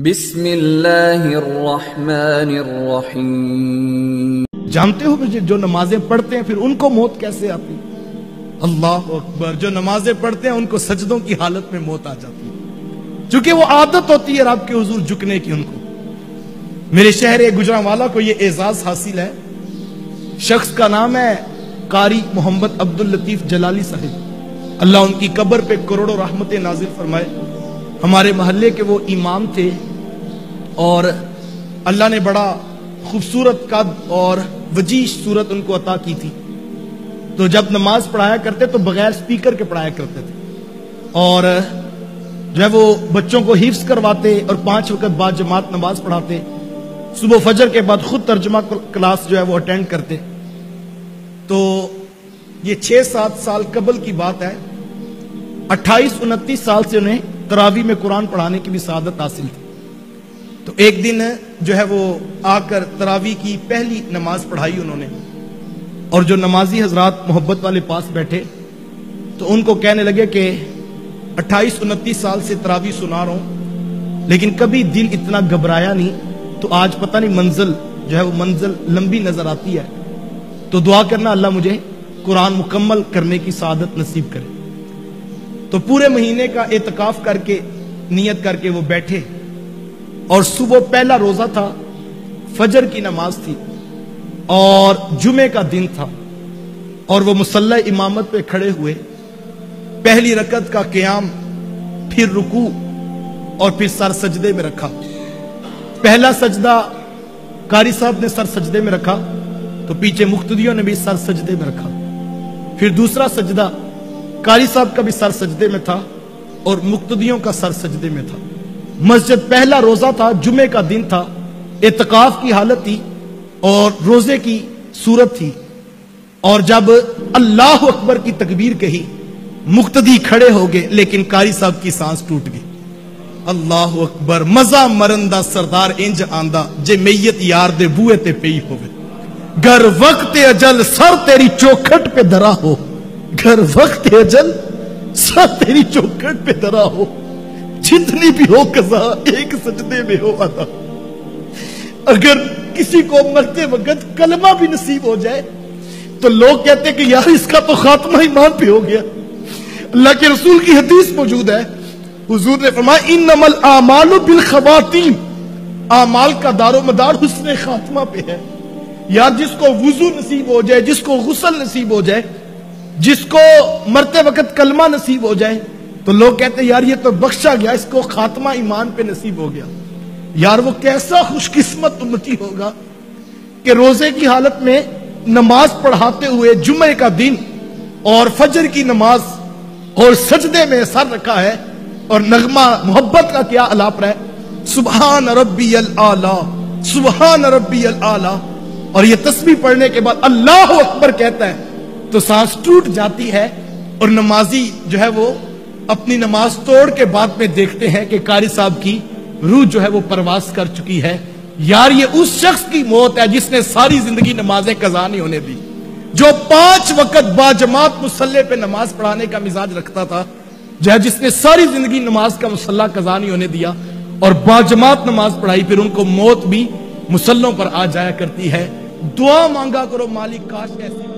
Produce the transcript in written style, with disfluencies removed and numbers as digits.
बिस्मिल्लाहिर्रहमानिर्रहीम। जानते हो कि जो नमाजें पढ़ते हैं फिर उनको मौत कैसे आती? अल्लाह अकबर। जो नमाजें पढ़ते हैं उनको सजदों की हालत में मौत आ जाती है, क्योंकि वो आदत होती है रब के हुजूर झुकने की उनको। मेरे शहर गुजरांवाला को ये एजाज हासिल है, शख्स का नाम है कारी मोहम्मद अब्दुल लतीफ जलाली साहिब, अल्लाह उनकी कब्र पे करोड़ों रहमतें नाजिल फरमाए। हमारे महल्ले के वो इमाम थे और अल्लाह ने बड़ा खूबसूरत कद और वजीह सूरत उनको अता की थी। तो जब नमाज पढ़ाया करते तो बगैर स्पीकर के पढ़ाया करते थे और जो है वो बच्चों को हिफ्ज करवाते और 5 वक्त बाद जमात नमाज पढ़ाते। सुबह फजर के बाद खुद तर्जुमा क्लास जो है वो अटेंड करते। तो ये 6-7 साल कबल की बात है, 28-29 साल से उन्हें तरावी में कुरान पढ़ाने की भी सादत हासिल थी। तो एक दिन जो है वो आकर तरावी की पहली नमाज पढ़ाई उन्होंने, और जो नमाजी हजरात मोहब्बत वाले पास बैठे तो उनको कहने लगे कि 28-29 साल से तरावी सुना रहा हूं, लेकिन कभी दिल इतना घबराया नहीं, तो आज पता नहीं मंजिल जो है वो मंजिल लंबी नजर आती है, तो दुआ करना अल्लाह मुझे कुरान मुकम्मल करने की सादत नसीब करे। तो पूरे महीने का एतकाफ करके नियत करके वो बैठे और सुबह पहला रोजा था, फजर की नमाज थी और जुमे का दिन था, और वो मुसल्ला इमामत पे खड़े हुए। पहली रकत का क़याम, फिर रुकू और फिर सर सजदे में रखा। पहला सजदा कारी साहब ने सर सजदे में रखा, तो पीछे मुक्तदियों ने भी सर सजदे में रखा। फिर दूसरा सजदा कारी साहब का भी सर सजदे में था और मुक्तदियों का सर सजदे में था। मस्जिद पहला रोजा था, जुमे का दिन था, एतकाफ की हालत थी और रोजे की सूरत थी। और जब अल्लाह अकबर की तकबीर कही, मुक्तदी खड़े हो गए, लेकिन कारी साहब की सांस टूट गई। अल्लाह अकबर। मजा मरन दा सरदार इंज आंदा जे मैयत यार दे बूहे ते पई होवे, गर वक्त अजल सर तेरी चौखट पे धरा हो, घर वक्त अजल सब तेरी चौखट पे धरा हो, जितनी भी हो कजा एक सजदे में हो अदा। अगर किसी को मरते वक्त कलमा भी नसीब हो जाए तो लोग कहते हैं कि यार इसका तो खात्मा ईमान पे हो गया। अल्लाह के रसूल की हदीस मौजूद है, हुजूर ने फरमाया इन्नमल आमालु बिल खवातीम, आमाल का दारो मदार हुस्ने खात्मा पे है। यार जिसको वुजू नसीब हो जाए, जिसको गुसल नसीब हो जाए, जिसको मरते वक्त कलमा नसीब हो जाए, तो लोग कहते यार ये तो बख्शा गया, इसको खात्मा ईमान पे नसीब हो गया। यार वो कैसा खुशकिस्मत उम्मती होगा कि रोजे की हालत में नमाज पढ़ाते हुए जुम्मे का दिन और फजर की नमाज और सजदे में सर रखा है, और नगमा मोहब्बत का क्या अलाप रहा है, सुबहान रब्बियल आला, सुबहान रब्बियल आला। और ये तस्बीह पढ़ने के बाद अल्लाह अकबर कहता है तो सांस टूट जाती है, और नमाजी जो है वो अपनी नमाज तोड़ के बाद में देखते हैं कि कारी साहब की रूह जो है वो परवास कर चुकी है। यार ये उस शख्स की मौत है जिसने सारी जिंदगी नमाजें कजा नहीं होने दी, जो 5 वक्त बाजमात मुसल्ले पे नमाज पढ़ाने का मिजाज रखता था, जो है जिसने सारी जिंदगी नमाज का मुसल्ला कजा नहीं होने दिया और बाजमात नमाज पढ़ाई। फिर उनको मौत भी मुसल्लों पर आ जाया करती है। दुआ मांगा करो मालिक काश ऐसी